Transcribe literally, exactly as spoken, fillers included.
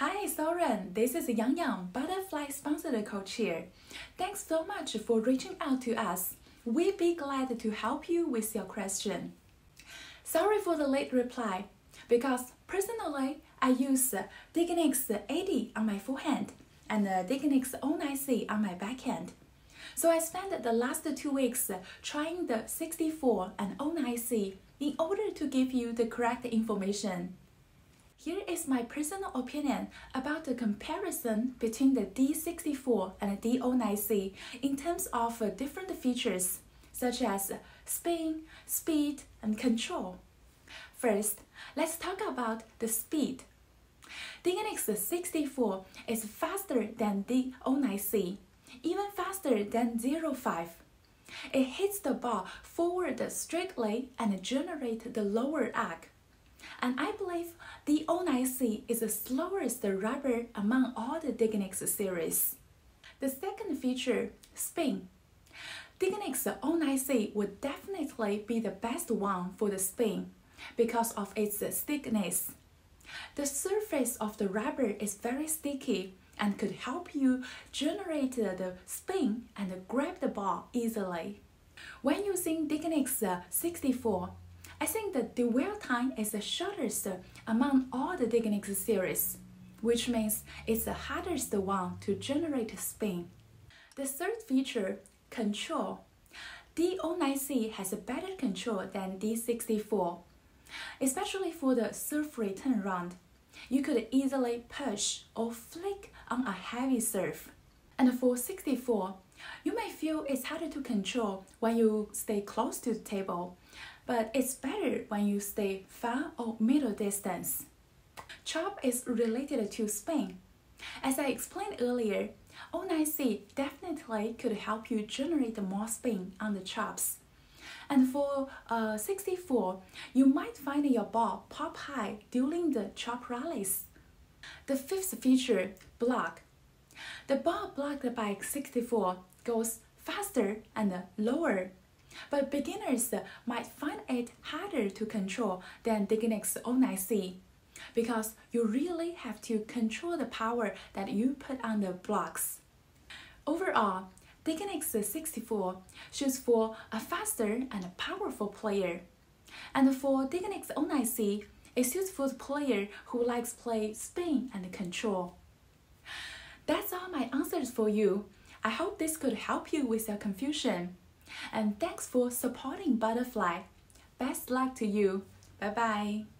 Hi Soren, this is Yang Yang Butterfly Sponsor Coach here. Thanks so much for reaching out to us. We'd be glad to help you with your question. Sorry for the late reply, because personally I use Dignics eighty on my forehand and Dignics oh nine C on my backhand. So I spent the last two weeks trying the sixty-four and oh nine C in order to give you the correct information. Here is my personal opinion about the comparison between the D sixty-four and the D oh nine C in terms of different features such as spin, speed, and control. First, let's talk about the speed. Dignics sixty-four is faster than the oh nine C, even faster than oh five. It hits the ball forward strictly and generates the lower arc. And I believe the oh nine C is the slowest rubber among all the Dignics series. The second feature, spin. Dignics oh nine C would definitely be the best one for the spin because of its thickness. The surface of the rubber is very sticky and could help you generate the spin and grab the ball easily. When using Dignics sixty-four, I think that the dwell time is the shortest among all the Dignics series, which means it's the hardest one to generate spin. The third feature, control. D oh nine C has a better control than D sixty-four, especially for the serve return round. You could easily push or flick on a heavy serve. And for sixty-four, you may feel it's harder to control when you stay close to the table, but it's better when you stay far or middle distance. Chop is related to spin. As I explained earlier, oh nine C definitely could help you generate more spin on the chops. And for uh, sixty-four, you might find your ball pop high during the chop rallies. The fifth feature, block. The ball blocked by sixty-four goes faster and lower, but beginners might find it harder to control than Dignics oh nine C because you really have to control the power that you put on the blocks. Overall, Dignics sixty-four shoots for a faster and powerful player. And for Dignics oh nine C, it suits for the player who likes play spin and control. That's all my answers for you. I hope this could help you with your confusion. And thanks for supporting Butterfly. Best luck to you. Bye bye.